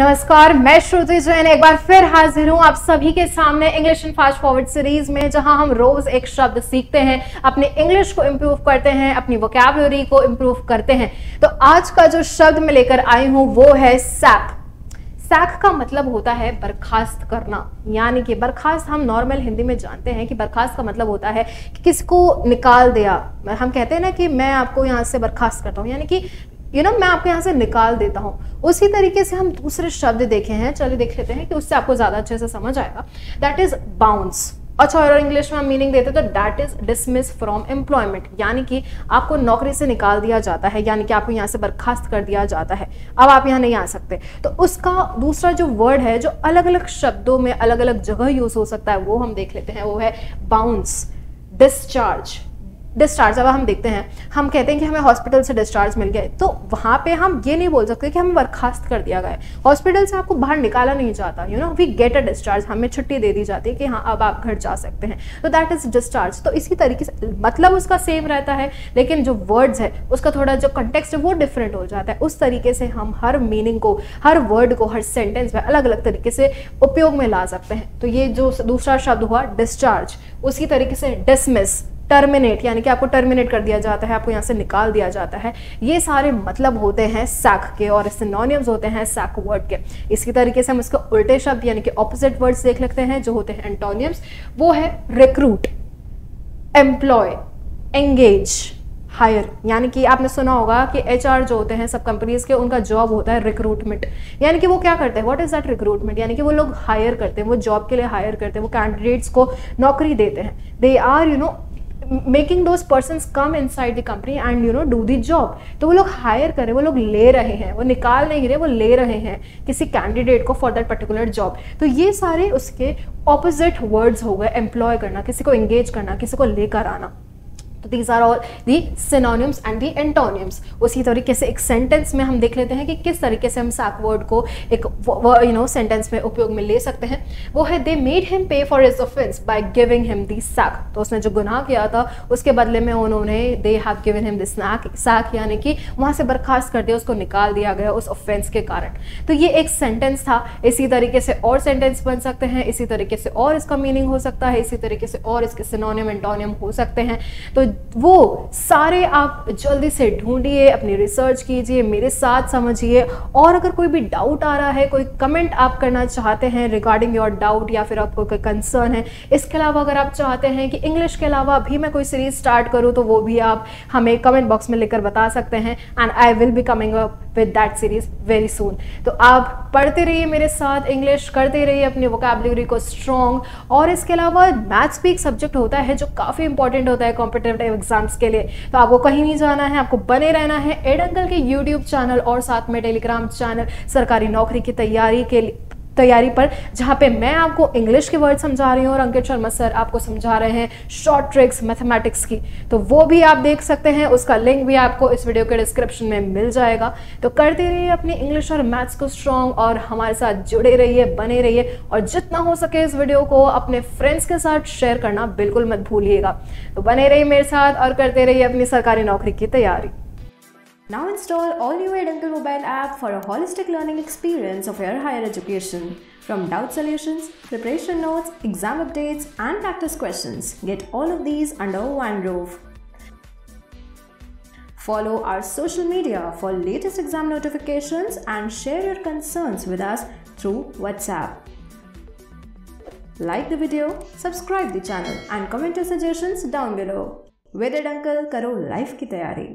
नमस्कार, मैं श्रुति जैन एक बार फिर हाजिर हूँ आप सभी के सामने English in fast forward series में, जहाँ हम रोज एक शब्द सीखते हैं, अपने इंग्लिश को इम्प्रूव करते हैं, अपनी वोकैबुलरी को इम्प्रूव करते हैं। तो आज का जो शब्द मैं लेकर आई हूँ वो है सैक। सैक का मतलब होता है बर्खास्त करना, यानी कि बर्खास्त हम नॉर्मल हिंदी में जानते हैं कि बर्खास्त का मतलब होता है कि किसी को निकाल दिया। हम कहते हैं ना कि मैं आपको यहाँ से बर्खास्त करता हूँ, यानी कि मैं आपको यहाँ से निकाल देता हूँ। उसी तरीके से हम दूसरे शब्द देखे हैं, चलिए देख लेते हैं कि उससे आपको ज़्यादा अच्छे से समझ आएगा। That is bounce. अच्छा, और इंग्लिश में हम मीनिंग देते हैं तो that is dismiss from employment, यानी कि आपको नौकरी से निकाल दिया जाता है, यानी कि आपको यहाँ से बर्खास्त कर दिया जाता है, अब आप यहाँ नहीं आ सकते। तो उसका दूसरा जो वर्ड है, जो अलग अलग शब्दों में अलग अलग जगह यूज़ हो सकता है, वो हम देख लेते हैं। वो है बाउंस, डिस्चार्ज। डिस्चार्ज अब हम देखते हैं, हम कहते हैं कि हमें हॉस्पिटल से डिस्चार्ज मिल गया, तो वहाँ पे हम ये नहीं बोल सकते कि हमें बर्खास्त कर दिया गया है। हॉस्पिटल से आपको बाहर निकाला नहीं जाता, वी गेट अ डिस्चार्ज, हमें छुट्टी दे दी जाती है कि हाँ अब आप घर जा सकते हैं। तो दैट इज़ डिस्चार्ज। तो इसी तरीके से मतलब उसका सेम रहता है, लेकिन जो वर्ड्स है उसका थोड़ा जो कंटेक्स्ट है वो डिफरेंट हो जाता है। उस तरीके से हम हर मीनिंग को, हर वर्ड को, हर सेंटेंस में अलग अलग तरीके से उपयोग में ला सकते हैं। तो ये जो दूसरा शब्द हुआ डिस्चार्ज, उसी तरीके से डिसमिस, टर्मिनेट, यानी कि आपको टर्मिनेट कर दिया जाता है, आपको यहाँ से निकाल दिया जाता है। ये सारे मतलब होते हैं सैक के और सिनोनिम्स होते हैं सैक वर्ड के। इसी तरीके से हम इसके उल्टे शब्द यानी कि ऑपोजिट वर्ड्स देख लेते हैं, जो होते हैं एंटोनिम्स। वो है रिक्रूट, एम्प्लॉय, एंगेज, हायर। यानी कि आपने सुना होगा कि HR जो होते हैं सब कंपनीज के, उनका जॉब होता है रिक्रूटमेंट, यानी कि वो क्या करते हैं, व्हाट इज़ दैट रिक्रूटमेंट, यानी कि वो लोग हायर करते हैं, वो जॉब के लिए हायर करते हैं, वो कैंडिडेट्स को नौकरी देते हैं। They are making those persons come inside the company and do the job। तो वो लोग हायर कर रहे हैं, वो लोग ले रहे हैं, वो निकाल नहीं रहे, वो ले रहे हैं किसी कैंडिडेट को फॉर दैट पर्टिकुलर जॉब। तो ये सारे उसके ऑपोजिट वर्ड्स हो गए, एम्प्लॉय करना, किसी को एंगेज करना, किसी को लेकर आना। तो these are all the synonyms and the antonyms. उसी तरीके से एक सेंटेंस में हम देख लेते हैं कि किस तरीके से हम सैक वर्ड को एक सेंटेंस में उपयोग में ले सकते हैं। वो है they made him pay for his offence by giving him the sack. तो उसने जो गुनाह किया था उसके बदले में उन्होंने they have given him this sack, यानी कि वहाँ से बर्खास्त कर दिया, उसको निकाल दिया गया उस ऑफेंस के कारण। तो ये एक सेंटेंस था। इसी तरीके से और सेंटेंस बन सकते हैं, इसी तरीके से और इसका मीनिंग हो सकता है, इसी तरीके से और इसके सिनोनिम एंटोनिम हो सकते हैं। तो वो सारे आप जल्दी से ढूंढिए, अपनी रिसर्च कीजिए, मेरे साथ समझिए। और अगर कोई भी डाउट आ रहा है, कोई कमेंट आप करना चाहते हैं रिगार्डिंग योर डाउट, या फिर आपको कोई कंसर्न है, इसके अलावा अगर आप चाहते हैं कि इंग्लिश के अलावा भी मैं कोई सीरीज स्टार्ट करूँ, तो वो भी आप हमें कमेंट बॉक्स में लेकर बता सकते हैं। And I will be coming up with that series very soon. तो आप पढ़ते रहिए मेरे साथ इंग्लिश, करते रहिए अपनी वोकैबुलरी को स्ट्रॉन्ग। और इसके अलावा मैथ्स भी एक सब्जेक्ट होता है जो काफ़ी इंपॉर्टेंट होता है कॉम्पिटिटिव एग्जाम्स के लिए। तो आपको कहीं नहीं जाना है, आपको बने रहना है एडंकल के यूट्यूब चैनल और साथ में टेलीग्राम चैनल सरकारी नौकरी की तैयारी पर, जहाँ पे मैं आपको इंग्लिश के वर्ड समझा रही हूँ और अंकित शर्मा सर आपको समझा रहे हैं शॉर्ट ट्रिक्स मैथमेटिक्स की। तो वो भी आप देख सकते हैं, उसका लिंक भी आपको इस वीडियो के डिस्क्रिप्शन में मिल जाएगा। तो करते रहिए अपने इंग्लिश और मैथ्स को स्ट्रॉन्ग, और हमारे साथ जुड़े रहिए, बने रहिए, और जितना हो सके इस वीडियो को अपने फ्रेंड्स के साथ शेयर करना बिल्कुल मत भूलिएगा। तो बने रहिए मेरे साथ और करते रहिए अपनी सरकारी नौकरी की तैयारी। Now install all new Eduncle mobile app for a holistic learning experience of your higher education. From doubt solutions, preparation notes, exam updates and practice questions, get all of these under one roof. Follow our social media for latest exam notifications and share your concerns with us through WhatsApp. Like the video, subscribe the channel and comment your suggestions down below. With Eduncle, karo life ki tayari.